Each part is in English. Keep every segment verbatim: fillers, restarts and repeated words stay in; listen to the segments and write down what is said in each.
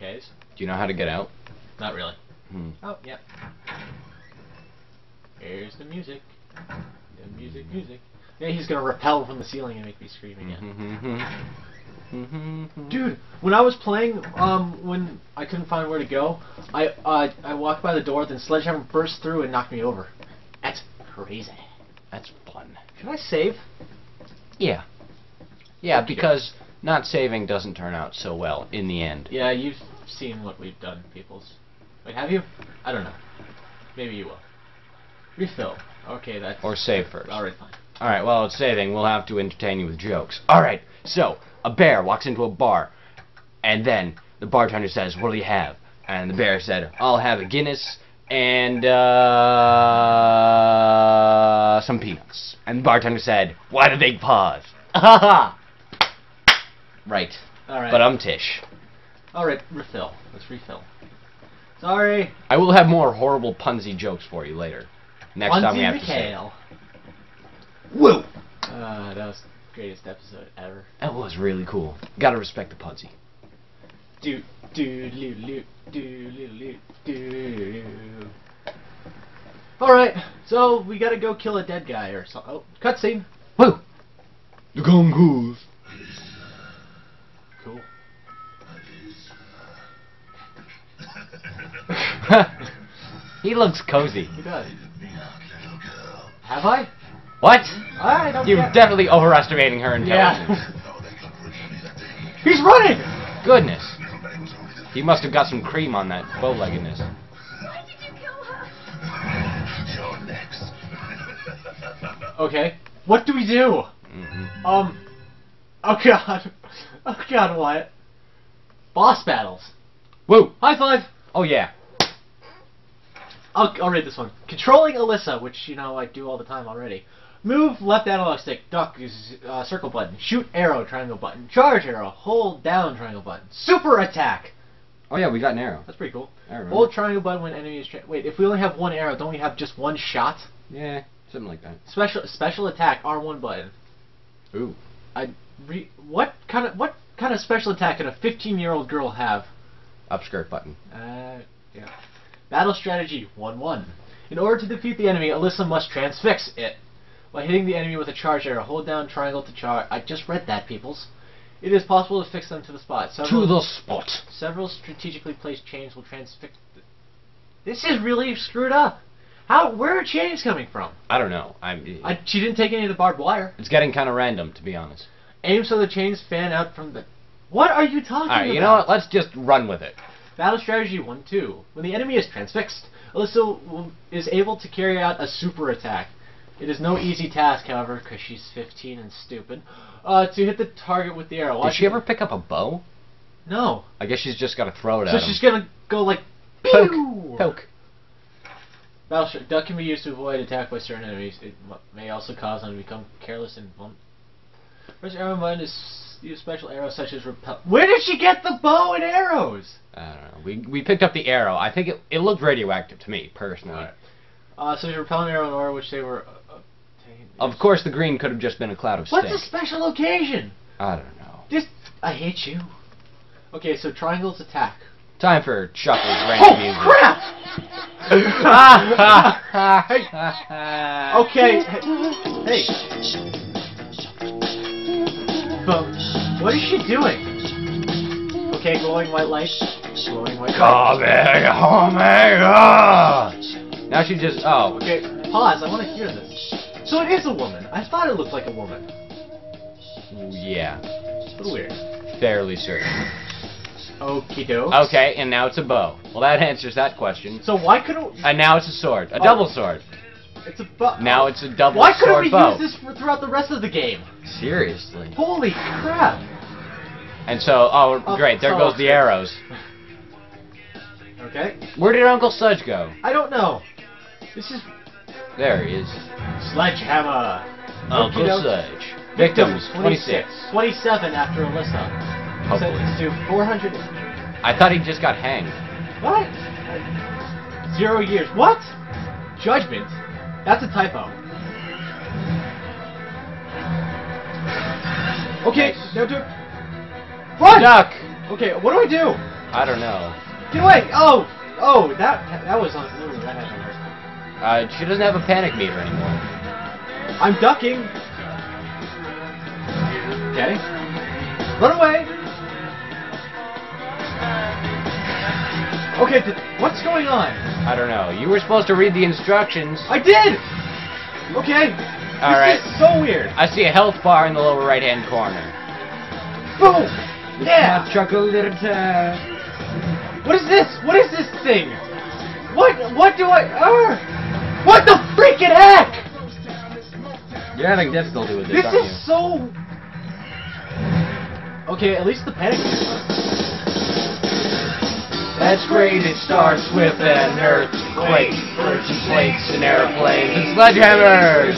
caves. Do you know how to get out? Not really. Hmm. Oh, yeah. Here's the music. The music, music. Yeah, he's gonna rappel from the ceiling and make me scream again. Dude, when I was playing, um, when I couldn't find where to go, I uh, I walked by the door, then Sledgehammer burst through and knocked me over. That's crazy. That's fun. Should I save? Yeah. Yeah, because not saving doesn't turn out so well in the end. Yeah, you've seen what we've done, peoples. Wait, have you? I don't know. Maybe you will. Refill. Okay, that's... Or save first. Alright, fine. Alright, well, it's saving. We'll have to entertain you with jokes. Alright, so, a bear walks into a bar, and then the bartender says, "What do you have?" And the bear said, "I'll have a Guinness and, uh... some peanuts." And the bartender said, "Why the big paws?" Ha ha! Right. Alright. But um tish. Alright, refill. Let's refill. Sorry. I will have more horrible Punzi jokes for you later. Next Punzi time we have McHale. To say. Whoa! Uh, that was the greatest episode ever. That was really cool. Gotta respect the Punzi. Do do do do do do do. Alright, so we gotta go kill a dead guy or something. Oh, cutscene. Whoa! The gong goes. Cool. He looks cozy. He does. Have I? What? I don't You're care. Definitely overestimating her intelligence. Yeah. He's running! Goodness. He must have got some cream on that bow-leggedness. Why did you kill her? You're next. Okay. What do we do? Mm-hmm. Um. Oh god. Oh god, Wyatt. Boss battles. Woo! High five! Oh yeah. I'll, I'll read this one. Controlling Alyssa, which, you know, I do all the time already. Move left analog stick, duck, uh, circle button, shoot arrow, triangle button, charge arrow, hold down, triangle button, super attack! Oh yeah, we got an arrow. That's pretty cool. I remember. Hold triangle button when enemy is... Tra Wait, if we only have one arrow, don't we have just one shot? Yeah, something like that. Special special attack, R one button. Ooh. I... Re what kind of what kind of special attack could a fifteen-year-old girl have? Upskirt button. Uh, yeah. Battle strategy one one. In order to defeat the enemy, Alyssa must transfix it by hitting the enemy with a charge arrow. Hold down triangle to charge. I just read that, peoples. It is possible to fix them to the spot. Several, to the spot. Several strategically placed chains will transfix. Th this is really screwed up. How? Where are chains coming from? I don't know. I'm. I, she didn't take any of the barbed wire. It's getting kind of random, to be honest. Aim so the chains fan out from the... What are you talking about? Alright, you know what? Let's just run with it. Battle strategy one two. When the enemy is transfixed, Alyssa is able to carry out a super attack. It is no easy task, however, because she's fifteen and stupid, uh, to hit the target with the arrow. Watch Did she it. ever pick up a bow? No. I guess she's just got to throw it so at him. So she's going to go like... Poke. Pew! Poke. Battle strategy. Duck can be used to avoid attack by certain enemies. It may also cause them to become careless and bump. First arrow button is use special arrows such as repel. Where did she get the bow and arrows? I don't know. We we picked up the arrow. I think it it looked radioactive to me personally. All right. Uh, so there's a repelling arrow and arrow which they were. Uh, of course, the green could have just been a cloud of sticks. What's a special occasion? I don't know. Just I hate you. Okay, so triangles attack. Time for Chuckles random music. Oh crap! Hey. Okay. Hey. What is she doing? Okay, glowing white light. Glowing white light. Now she just... Oh. Okay, pause. I want to hear this. So it is a woman. I thought it looked like a woman. Yeah. But weird. Fairly certain. Okie doke. Okay, and now it's a bow. Well, that answers that question. So why couldn't... And now it's a sword. A oh. double sword. It's a bow. Now it's a double Why sword Why couldn't we bow. use this for throughout the rest of the game? Seriously. Holy crap. And so, oh, oh great, there so goes the arrows. Okay. Where did Uncle Sledge go? I don't know. This is... There he is. Sledgehammer. Uncle Sledge. Victims, twenty-six. twenty-seven after Alyssa. Hopefully. To four hundred... I thought he just got hanged. What? Zero years. What? Judgment? That's a typo. Okay, nice. Now do... Run! Duck! Okay, what do I do? I don't know. Get away! Oh! Oh, that that was on blue. That had no mercy. Uh, she doesn't have a panic meter anymore. I'm ducking! Okay. Run away! Okay, th what's going on? I don't know. You were supposed to read the instructions. I did! Okay. Alright. This is so weird. I see a health bar in the lower right-hand corner. Boom! Yeah! What is this? What is this thing? What? What do I... Uh, what the freaking heck? You're having difficulty with this, This is you? so... Okay, at least the panic... That's great, it starts with an earthquake, virgin flakes, an airplane, and Sledgehammer!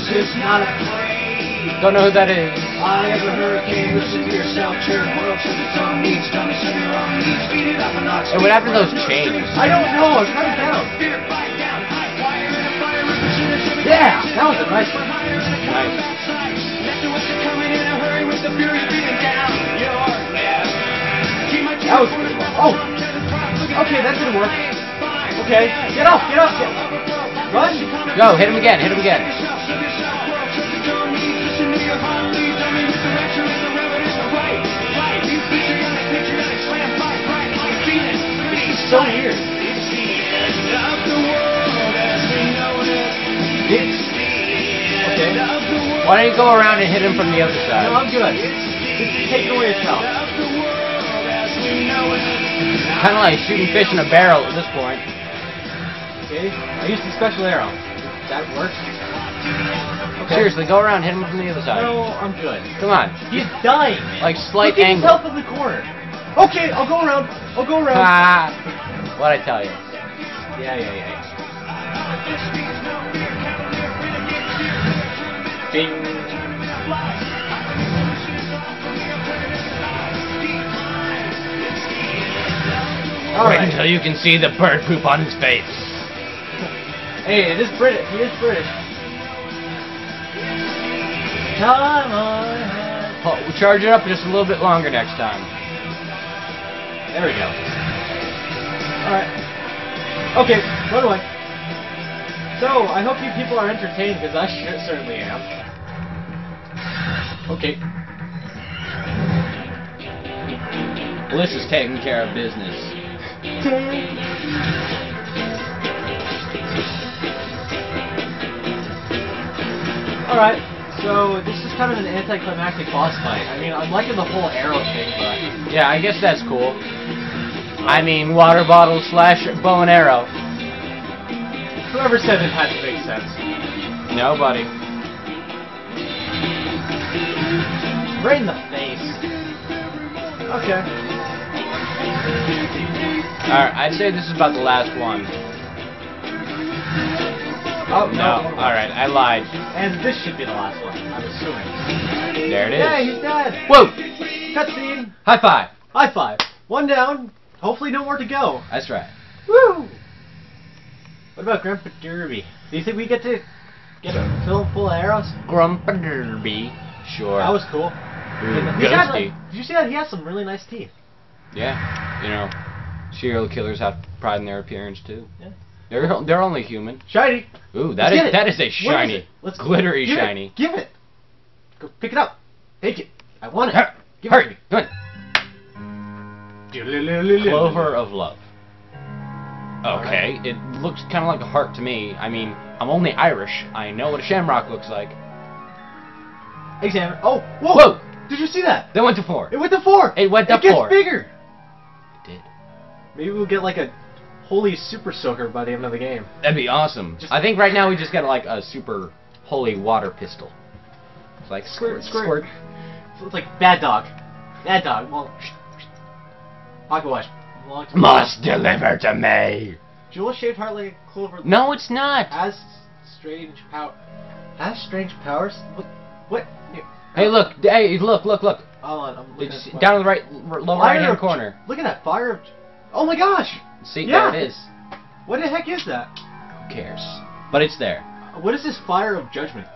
Don't know who that is. I have a hurricane, listen to yourself, turn world to the tongue, needs dummies on your own needs, beat it up a notch. And what happened to those chains? I don't know, I'm coming down. Yeah, that was a nice one. Nice. That was pretty cool. Oh! Okay, that didn't work. Okay, get off, get off, get off. Run! Go, hit him again, hit him again. This is so weird. It's... Okay. Why don't you go around and hit him from the other side? No, I'm good. Just take away his health. Kind of like shooting fish in a barrel at this point. Okay, I used the special arrow. That works. Okay. Seriously, go around, hit him from the other side. No, I'm good. Come on. He's dying. Like slight Look angle. Look at himself in the corner. Okay, I'll go around. I'll go around. Ah, what'd I tell you? Yeah, yeah, yeah. Bing. All right. Wait until you can see the bird poop on his face. Hey, it is British. He is British. Come on. Oh, we'll charge it up just a little bit longer next time. There we go. Alright. Okay, run away. So, I hope you people are entertained, because I sure certainly am. Okay. Alyssa's taking care of business. Alright, so this is kind of an anticlimactic boss fight. I mean, I'm liking the whole arrow thing, but... Yeah, I guess that's cool. I mean, water bottle slash bow and arrow. Whoever said it had to make sense. Nobody. Right in the face. Okay. Alright, I'd say this is about the last one. Oh, no. no. Alright, I lied. And this should be the last one, I'm assuming. There it is. Yeah, he's dead. Whoa! Cutscene. High five. High five. One down. Hopefully no more to go. That's right. Woo! What about Grumpa Derby? Do you think we get to get a film full of arrows? Grumpa Derby. Sure. That was cool. Ooh, he's had, like, did you see that? He has some really nice teeth. Yeah, you know, serial killers have pride in their appearance too. Yeah, they're they're only human. Shiny. Ooh, that Let's is that is a shiny, is Let's glittery give shiny. It. Give it. Go pick it up. Take it. I want it. Hurry. Give Hurry. It. Come on. Clover of love. Okay, right. It looks kind of like a heart to me. I mean, I'm only Irish. I know what a shamrock looks like. Examine. Oh, whoa! Whoa! Did you see that? They went to four. It went to four. It went to it four. It gets bigger. Did. Maybe we'll get like a holy super soaker by the end of the game. That'd be awesome. Just I think right now we just got like a super holy water pistol. It's like squirt, squirt. squirt. So it's like bad dog. Bad dog. Well, pocket watch. Must deliver to me. Jewel shaped heartland clover. No, it's not. Has strange power. Has strange powers. What? What? Hey, look. Hey, look, look, look. Oh, I'm looking at down in the right, lower right-hand corner. Look at that fire. Oh my gosh! See, yeah. There it is. What the heck is that? Who cares? But it's there. What is this fire of judgment?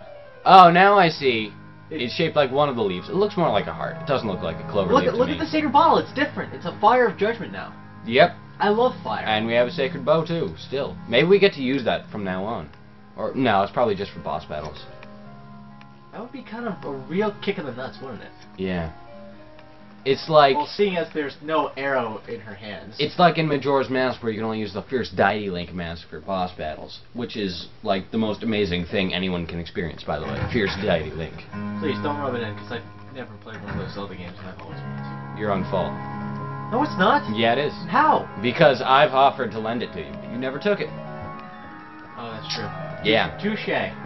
Oh, now I see. It's, it's shaped like one of the leaves. It looks more like a heart. It doesn't look like a clover look, leaf Look to at me. The sacred bottle. It's different. It's a fire of judgment now. Yep. I love fire. And we have a sacred bow too, still. Maybe we get to use that from now on. Or no, it's probably just for boss battles. That would be kind of a real kick in the nuts, wouldn't it? Yeah. It's like... Well, seeing as there's no arrow in her hands. It's like in Majora's Mask where you can only use the Fierce Diety Link mask for boss battles, which is, like, the most amazing thing anyone can experience, by the way. Fierce Diety Link. Please, don't rub it in, because I've never played one of those Zelda games, and I've always played. You're on fault. No, it's not. Yeah, it is. How? Because I've offered to lend it to you, but you never took it. Oh, that's true. Yeah. Touché.